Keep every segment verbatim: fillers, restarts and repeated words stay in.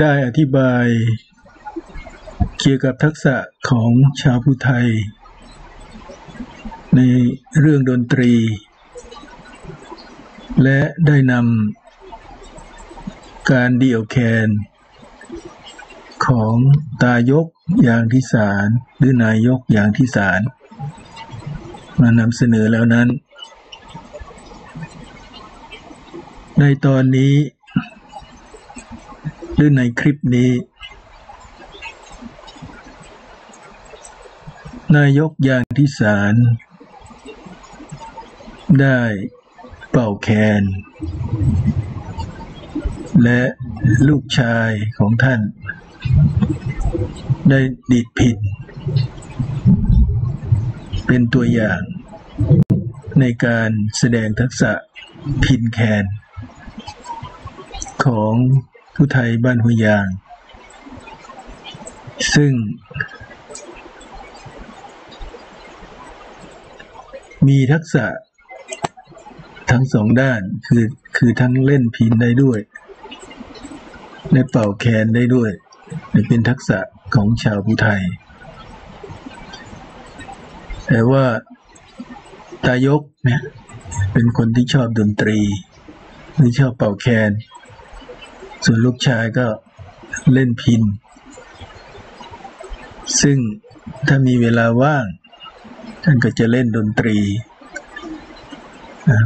ได้อธิบายเกี่ยวกับทักษะของชาวพุทธไทยในเรื่องดนตรีและได้นำการเดี่ยวแคนของตายกอย่างที่สารหรือนายกอย่างที่สารมานำเสนอแล้วนั้นในตอนนี้หรือในคลิปนี้นายกอย่างที่สารได้เป่าแคนและลูกชายของท่านได้ดีดพิณเป็นตัวอย่างในการแสดงทักษะพิณแคนของผู้ไทยบ้านห้วยยางซึ่งมีทักษะทั้งสองด้านคือคือทั้งเล่นพิณได้ด้วยและเป่าแคนได้ด้วยเป็นทักษะของชาวพุทธไทยแต่ว่าตายกเนี่ยเป็นคนที่ชอบดนตรีหรือชอบเป่าแคนส่วนลูกชายก็เล่นพิณซึ่งถ้ามีเวลาว่างท่านก็จะเล่นดนตรี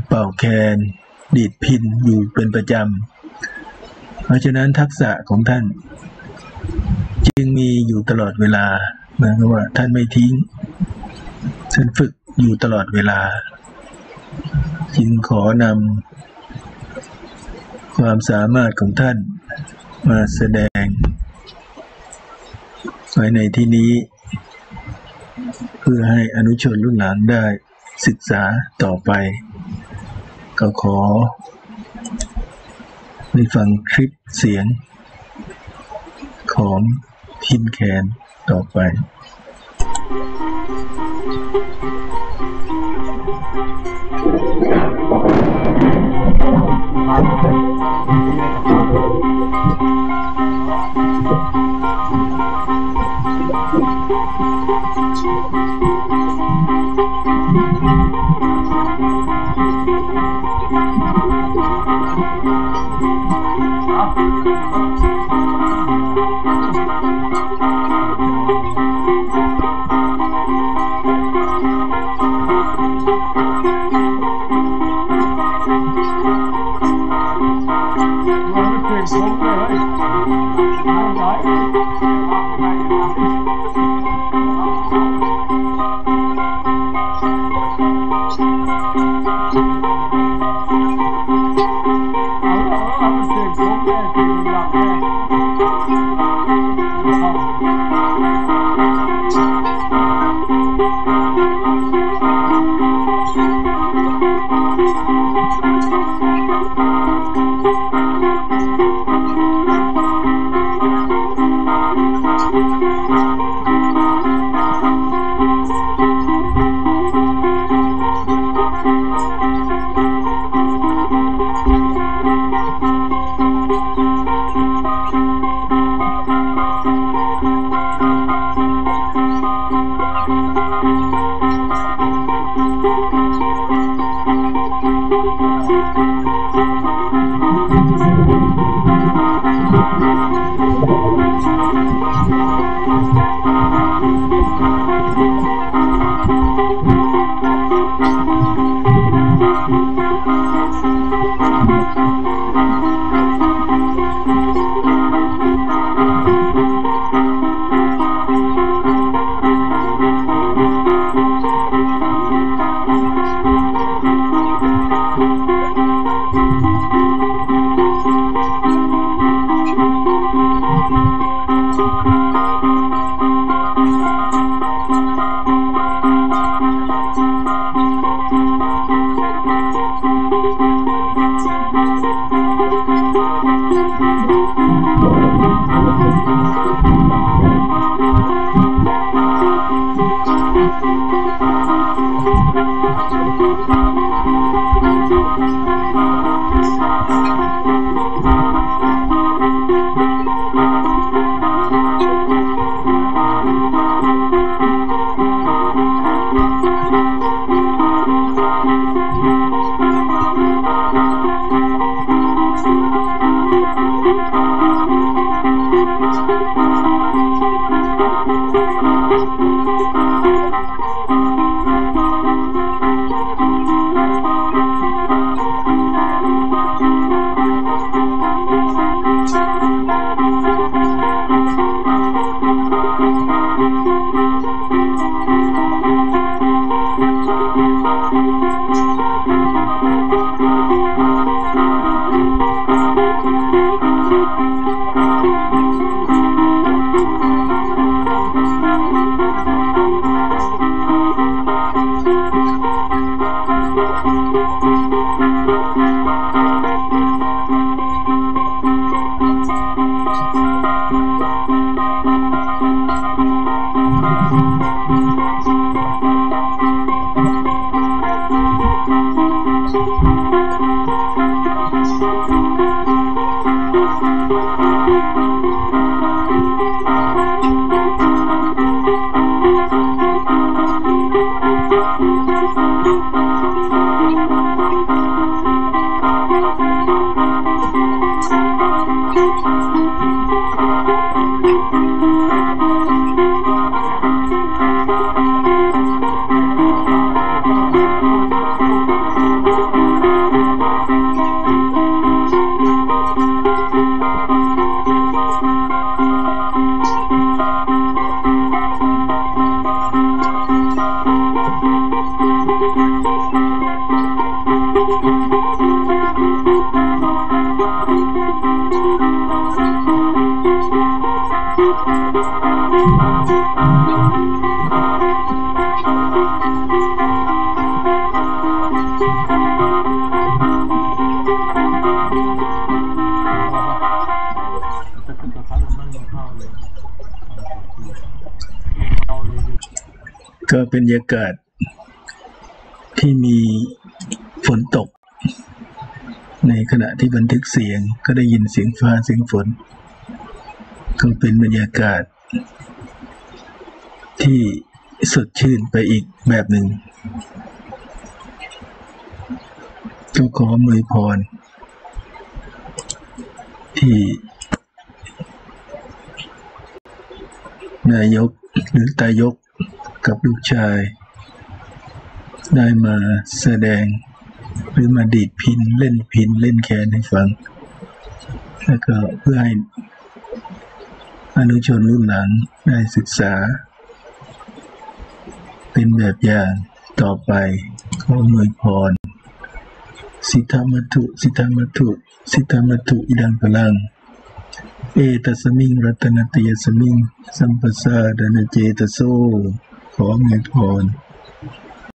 เป่าแคนดีดพิณอยู่เป็นประจำเพราะฉะนั้นทักษะของท่านจึงมีอยู่ตลอดเวลาหมายความว่าท่านไม่ทิ้งท่านฝึกอยู่ตลอดเวลาจึงขอนำความสามารถของท่านมาแสดงไว้ในที่นี้เพื่อให้อนุชนรุ่นหลังได้ศึกษาต่อไปก็ขอไปฟังคลิปเสียงของพิณแคนต่อไปThank you. ก็เป็นบรรยากาศที่มีฝนตกในขณะที่บันทึกเสียงก็ได้ยินเสียงฟ้าเสียงฝนก็เป็นบรรยากาศที่สดชื่นไปอีกแบบหนึ่งก็ขออวยพรที่นายกหรือตายกกับลูกชายได้มาแสดงหรือมาดีดพินเล่นพินเล่นแคนให้ฟังแล้วก็เพื่อให้อนุชนรุ่นหลังได้ศึกษาเป็นแบบอย่างต่อไปขออวยพรสิทธัมมัตถุสิทธัมมัตถุสิทธัมมัตถุอิดังพลังเอตัสมิงรัตนติยสมิงสัมปสาดนเจตโสขออวยพร